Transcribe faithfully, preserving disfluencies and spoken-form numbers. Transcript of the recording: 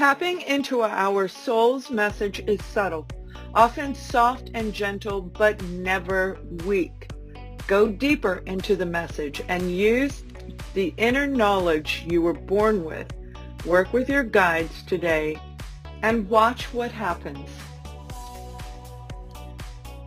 Tapping into our soul's message is subtle, often soft and gentle, but never weak. Go deeper into the message and use the inner knowledge you were born with. Work with your guides today and watch what happens.